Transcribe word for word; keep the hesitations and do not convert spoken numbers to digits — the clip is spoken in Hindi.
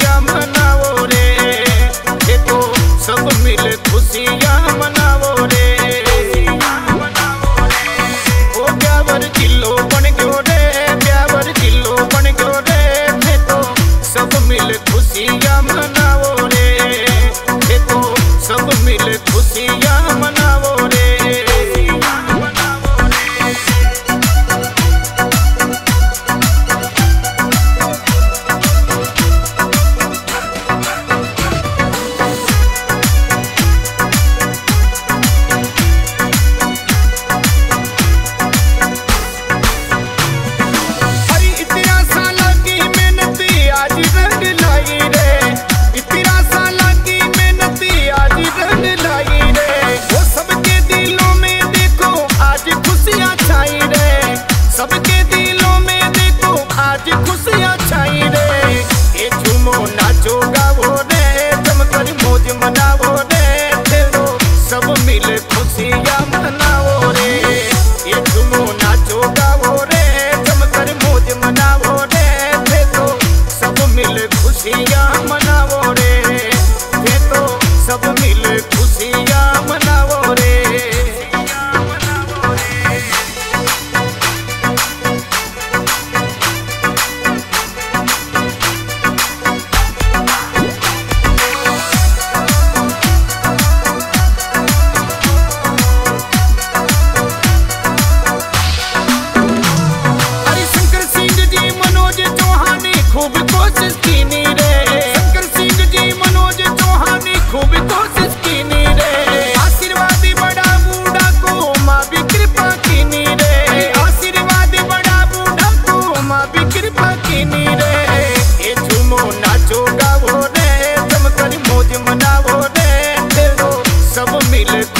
खुशियाँ मनावो रे, ये तो सब मिले खुशियाँ मनावो रे। ओ प्यावर जिलो बन गयो रे, प्यावर जिलो बन गयो रे, ये तो सब मिले खुशियाँ मनावो रे, ये तो सब मिले खुशियाँ मनावो रे। Let